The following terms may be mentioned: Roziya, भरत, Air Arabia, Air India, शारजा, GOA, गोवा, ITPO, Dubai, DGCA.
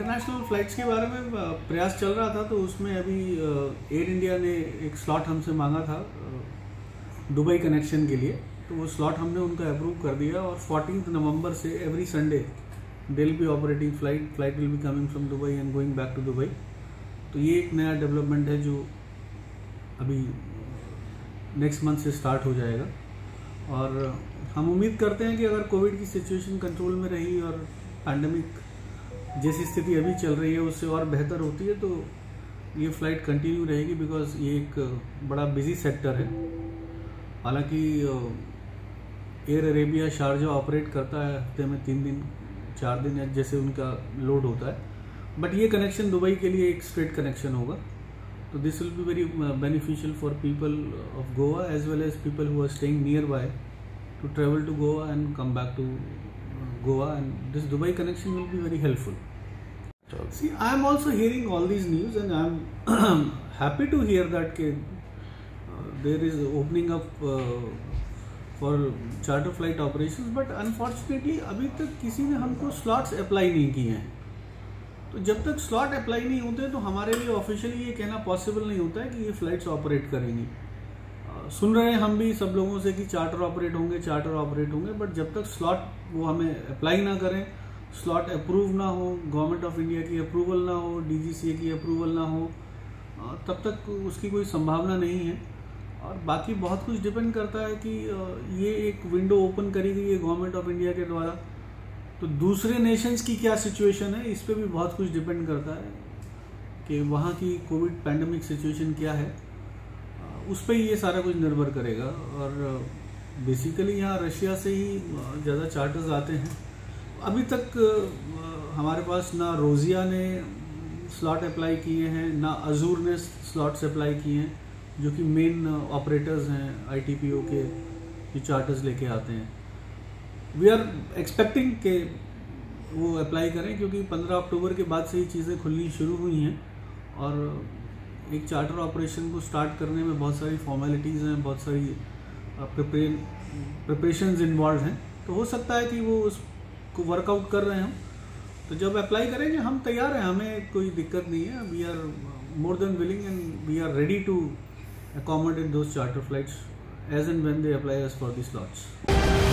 International flights के बारे में प्रयास चल रहा था, तो उसमें अभी एयर इंडिया ने एक स्लॉट हमसे मांगा था दुबई कनेक्शन के लिए, तो वो स्लॉट हमने उनका अप्रूव कर दिया और 14 नवंबर से every Sunday they will be operating flight will be coming from Dubai and going back to Dubai. तो ये एक नया डेवलपमेंट है जो अभी नेक्स्ट मंथ से स्टार्ट हो जाएगा। और हम उम्मीद करते हैं कि अगर कोविड की सिचुएशन कंट्रोल में रही और पैंडमिक जैसी स्थिति अभी चल रही है उससे और बेहतर होती है तो ये फ़्लाइट कंटिन्यू रहेगी, बिकॉज ये एक बड़ा बिजी सेक्टर है। हालांकि एयर अरेबिया शारजा ऑपरेट करता है हफ्ते में 3 दिन 4 दिन जैसे उनका लोड होता है, बट ये कनेक्शन दुबई के लिए एक स्ट्रेट कनेक्शन होगा। तो this will be very beneficial for people of गोवा as well as people who are staying nearby to travel to गोवा and come back to Goa, and this Dubai connection will be very helpful. See, I am also hearing all these news, and I am happy to hear that there is opening up for charter flight operations. But unfortunately, अभी तक किसी ने हमको slots apply नहीं किए हैं। तो जब तक slot apply नहीं होते तो हमारे लिए officially ये कहना possible नहीं होता है कि ये flights operate करेंगी। सुन रहे हैं हम भी सब लोगों से कि चार्टर ऑपरेट होंगे, बट जब तक स्लॉट वो हमें अप्लाई ना करें, स्लॉट अप्रूव ना हो, गवर्नमेंट ऑफ इंडिया की अप्रूवल ना हो, डीजीसीए की अप्रूवल ना हो, तब तक उसकी कोई संभावना नहीं है। और बाकी बहुत कुछ डिपेंड करता है कि ये एक विंडो ओपन करी गई है गवर्नमेंट ऑफ इंडिया के द्वारा, तो दूसरे नेशंस की क्या सिचुएशन है इस पर भी बहुत कुछ डिपेंड करता है कि वहाँ की कोविड पैंडमिक सिचुएशन क्या है, उस पर ये सारा कुछ निर्भर करेगा। और बेसिकली यहाँ रशिया से ही ज़्यादा चार्टर्स आते हैं। अभी तक हमारे पास ना रोज़िया ने स्लॉट अप्लाई किए हैं, ना अजूर ने स्लॉट्स अप्लाई किए हैं, जो कि मेन ऑपरेटर्स हैं ITPO के जो चार्टर्स लेके आते हैं। वी आर एक्सपेक्टिंग के वो अप्लाई करें, क्योंकि 15 अक्टूबर के बाद से ही चीज़ें खुलनी शुरू हुई हैं और एक चार्टर ऑपरेशन को स्टार्ट करने में बहुत सारी फॉर्मेलिटीज़ हैं, बहुत सारी प्रिपरेशंस इन्वॉल्व हैं, तो हो सकता है कि वो उसको वर्कआउट कर रहे हैं। तो जब अप्लाई करेंगे हम तैयार हैं, हमें कोई दिक्कत नहीं है। We are more than willing and we are ready to accommodate those charter flights as and when they apply us for the slots.